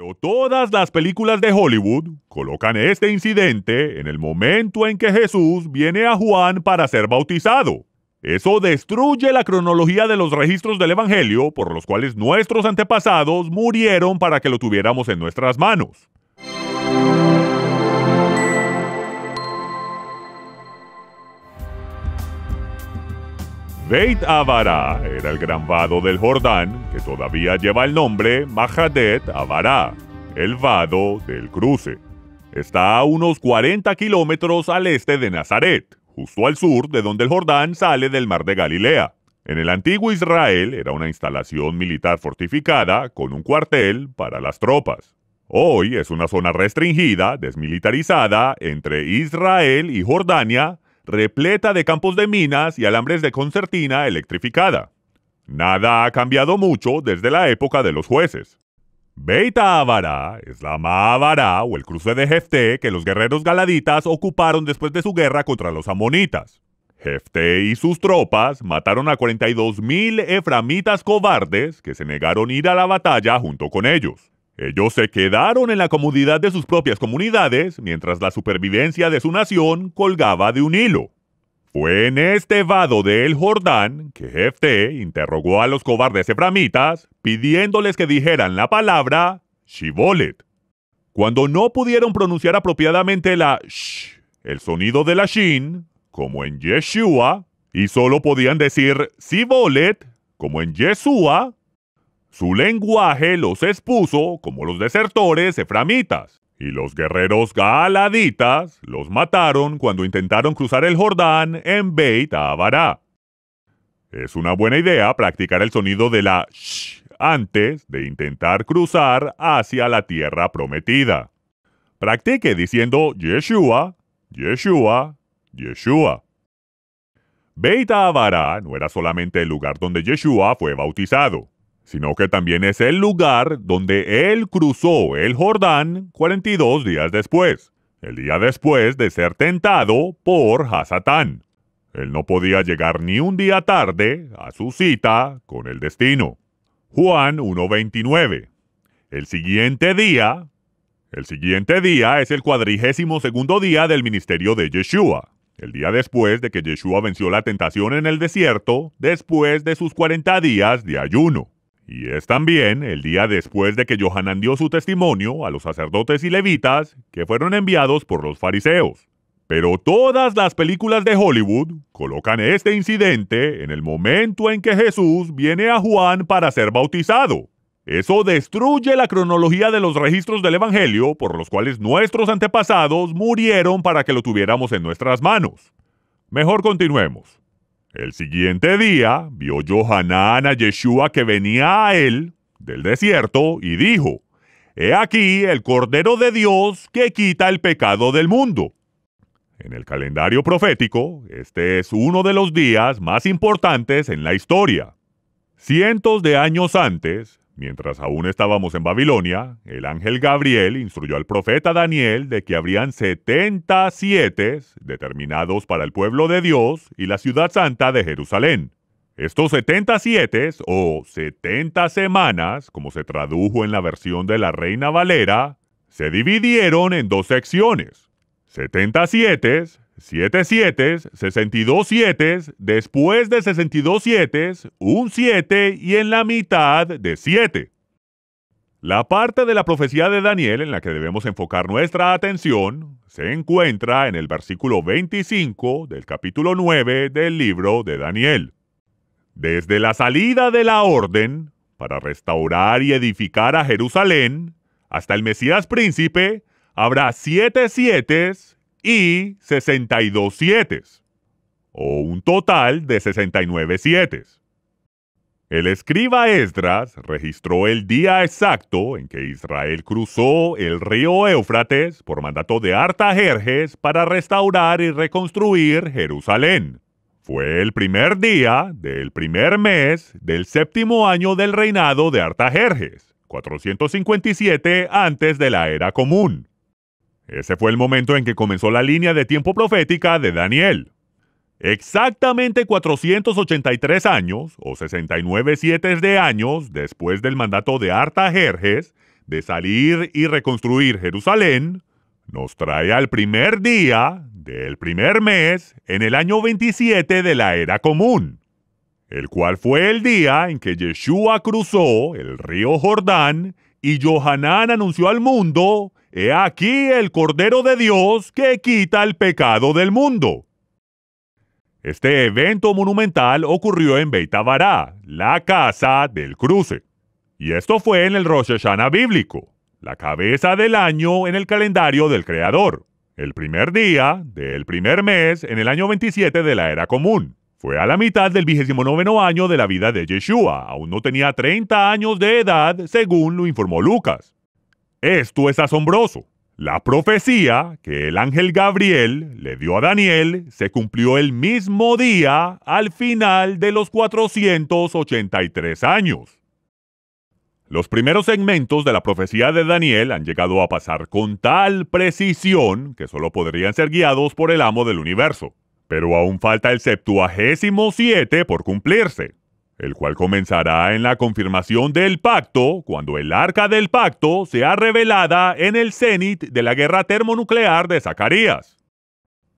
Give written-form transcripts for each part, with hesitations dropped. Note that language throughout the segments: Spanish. Pero todas las películas de Hollywood colocan este incidente en el momento en que Jesús viene a Juan para ser bautizado. Eso destruye la cronología de los registros del Evangelio por los cuales nuestros antepasados murieron para que lo tuviéramos en nuestras manos. Beit Avara era el gran vado del Jordán, que todavía lleva el nombre Mahadet Avara, el vado del cruce. Está a unos 40 kilómetros al este de Nazaret, justo al sur de donde el Jordán sale del mar de Galilea. En el antiguo Israel era una instalación militar fortificada con un cuartel para las tropas. Hoy es una zona restringida, desmilitarizada, entre Israel y Jordania, repleta de campos de minas y alambres de concertina electrificada. Nada ha cambiado mucho desde la época de los jueces. Beit Avara es la Mahavara o el cruce de Jefté que los guerreros galaditas ocuparon después de su guerra contra los amonitas. Jefté y sus tropas mataron a 42.000 eframitas cobardes que se negaron a ir a la batalla junto con ellos. Ellos se quedaron en la comodidad de sus propias comunidades, mientras la supervivencia de su nación colgaba de un hilo. Fue en este vado del Jordán que Jefté interrogó a los cobardes eframitas, pidiéndoles que dijeran la palabra Shibolet. Cuando no pudieron pronunciar apropiadamente la sh, el sonido de la Shin, como en Yeshua, y solo podían decir Shibolet, como en Yeshua, su lenguaje los expuso como los desertores eframitas, y los guerreros galaditas los mataron cuando intentaron cruzar el Jordán en Beit Avara. Es una buena idea practicar el sonido de la sh antes de intentar cruzar hacia la tierra prometida. Practique diciendo Yeshua, Yeshua, Yeshua. Beit Avara no era solamente el lugar donde Yeshua fue bautizado, sino que también es el lugar donde él cruzó el Jordán 42 días después, el día después de ser tentado por Hasatán. Él no podía llegar ni un día tarde a su cita con el destino. Juan 1:29. El siguiente día es el 42º día del ministerio de Yeshua, el día después de que Yeshua venció la tentación en el desierto, después de sus 40 días de ayuno. Y es también el día después de que Yohanan dio su testimonio a los sacerdotes y levitas que fueron enviados por los fariseos. Pero todas las películas de Hollywood colocan este incidente en el momento en que Jesús viene a Juan para ser bautizado. Eso destruye la cronología de los registros del Evangelio por los cuales nuestros antepasados murieron para que lo tuviéramos en nuestras manos. Mejor continuemos. El siguiente día vio Yohanan a Yeshua que venía a él del desierto y dijo: «He aquí el Cordero de Dios que quita el pecado del mundo». En el calendario profético, este es uno de los días más importantes en la historia. Cientos de años antes, mientras aún estábamos en Babilonia, el ángel Gabriel instruyó al profeta Daniel de que habrían 70 sietes determinados para el pueblo de Dios y la ciudad santa de Jerusalén. Estos 70 sietes, o 70 semanas, como se tradujo en la versión de la Reina Valera, se dividieron en dos secciones. 70 sietes, 7 sietes, 62 sietes, después de 62 sietes, un 7 y en la mitad de 7. La parte de la profecía de Daniel en la que debemos enfocar nuestra atención se encuentra en el versículo 25 del capítulo 9 del libro de Daniel. Desde la salida de la orden para restaurar y edificar a Jerusalén hasta el Mesías príncipe, habrá 7 sietes y 62 sietes, o un total de 69 sietes. El escriba Esdras registró el día exacto en que Israel cruzó el río Éufrates por mandato de Artajerjes para restaurar y reconstruir Jerusalén. Fue el primer día del primer mes del 7º año del reinado de Artajerjes, 457 antes de la era común. Ese fue el momento en que comenzó la línea de tiempo profética de Daniel. Exactamente 483 años, o 69 sietes de años, después del mandato de Artajerjes, de salir y reconstruir Jerusalén, nos trae al primer día del primer mes en el año 27 de la era común, el cual fue el día en que Yeshua cruzó el río Jordán y Yohanan anunció al mundo: «He aquí el Cordero de Dios que quita el pecado del mundo». Este evento monumental ocurrió en Beit Avara, la casa del cruce. Y esto fue en el Rosh Hashanah bíblico, la cabeza del año en el calendario del Creador, el primer día del primer mes en el año 27 de la era común. Fue a la mitad del 29 año de la vida de Yeshua. Aún no tenía 30 años de edad, según lo informó Lucas. Esto es asombroso. La profecía que el ángel Gabriel le dio a Daniel se cumplió el mismo día al final de los 483 años. Los primeros segmentos de la profecía de Daniel han llegado a pasar con tal precisión que solo podrían ser guiados por el amo del universo. Pero aún falta el 77 por cumplirse, el cual comenzará en la confirmación del pacto cuando el arca del pacto sea revelada en el cenit de la guerra termonuclear de Zacarías.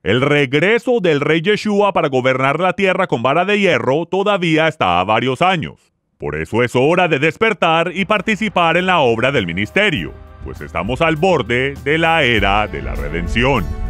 El regreso del rey Yeshua para gobernar la tierra con vara de hierro todavía está a varios años. Por eso es hora de despertar y participar en la obra del ministerio, pues estamos al borde de la era de la redención.